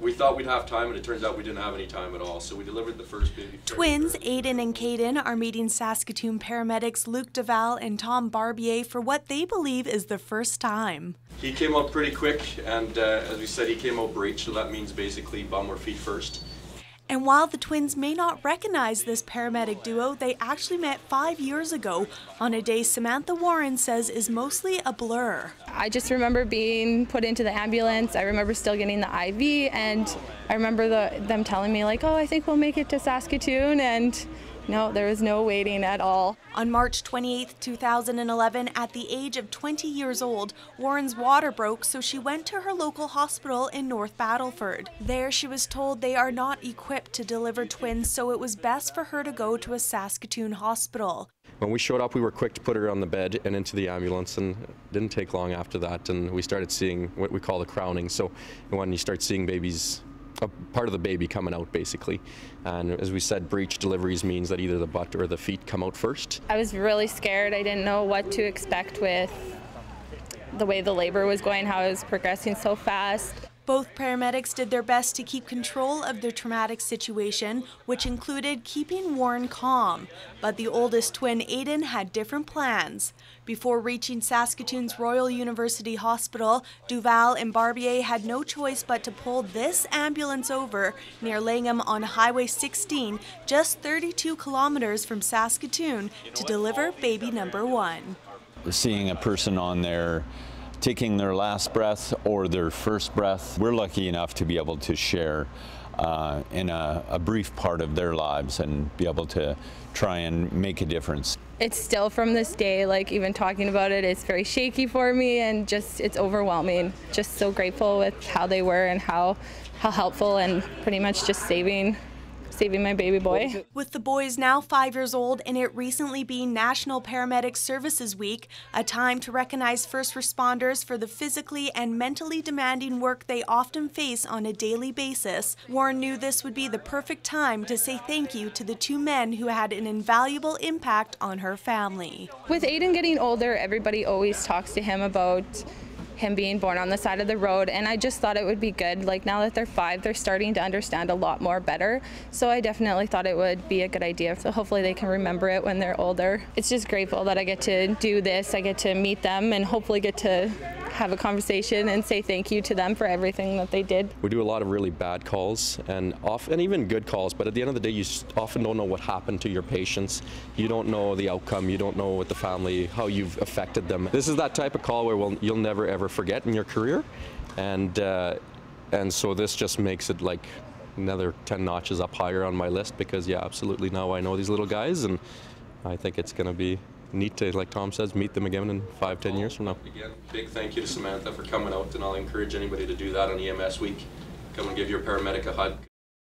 We thought we'd have time, and it turns out we didn't have any time at all, so we delivered the first baby. Twins Aiden and Kaden are meeting Saskatoon paramedics Luke Duval and Tom Barbier for what they believe is the first time. He came up pretty quick, and as we said, he came out breech, so that means basically bum or feet first. And while the twins may not recognize this paramedic duo, they actually met 5 years ago on a day Samantha Warren says is mostly a blur. I just remember being put into the ambulance. I remember still getting the IV, and I remember them telling me, like, oh, I think we'll make it to Saskatoon, and no, there was no waiting at all. On March 28, 2011, at the age of 20 years old, Warren's water broke, so she went to her local hospital in North Battleford. There, she was told they are not equipped to deliver twins, so it was best for her to go to a Saskatoon hospital. When we showed up, we were quick to put her on the bed and into the ambulance, and it didn't take long after that, and we started seeing what we call the crowning. So when you start seeing babies, a part of the baby coming out, basically. And as we said, breech deliveries means that either the butt or the feet come out first. I was really scared. I didn't know what to expect with the way the labor was going, how it was progressing so fast. Both paramedics did their best to keep control of the traumatic situation, which included keeping Warren calm. But the oldest twin, Aiden, had different plans. Before reaching Saskatoon's Royal University Hospital, Duval and Barbier had no choice but to pull this ambulance over near Langham on Highway 16, just 32 kilometers from Saskatoon, to deliver baby number one. Seeing a person on there taking their last breath or their first breath. We're lucky enough to be able to share in a brief part of their lives and be able to try and make a difference. It's still from this day, like even talking about it, it's very shaky for me, and just it's overwhelming. Just so grateful with how they were and how helpful, and pretty much just saving my baby boy. With the boys now 5 years old and it recently being National Paramedic Services Week, a time to recognize first responders for the physically and mentally demanding work they often face on a daily basis, Warren knew this would be the perfect time to say thank you to the two men who had an invaluable impact on her family. With Aiden getting older, everybody always talks to him about him being born on the side of the road, and I just thought it would be good. Like, now that they're 5, they're starting to understand a lot more better, so I definitely thought it would be a good idea, so hopefully they can remember it when they're older. It's just grateful that I get to do this, I get to meet them, and hopefully get to have a conversation and say thank you to them for everything that they did. We do a lot of really bad calls and even good calls, but at the end of the day, you often don't know what happened to your patients. You don't know the outcome, you don't know what the family, how you've affected them. This is that type of call where you'll never ever forget in your career, and so this just makes it like another 10 notches up higher on my list, because yeah, absolutely, now I know these little guys, and I think it's gonna be neat to, like Tom says, meet them again in 5-10 years from now. Again, big thank you to Samantha for coming out, and I'll encourage anybody to do that on EMS week. Come and give your paramedic a hug.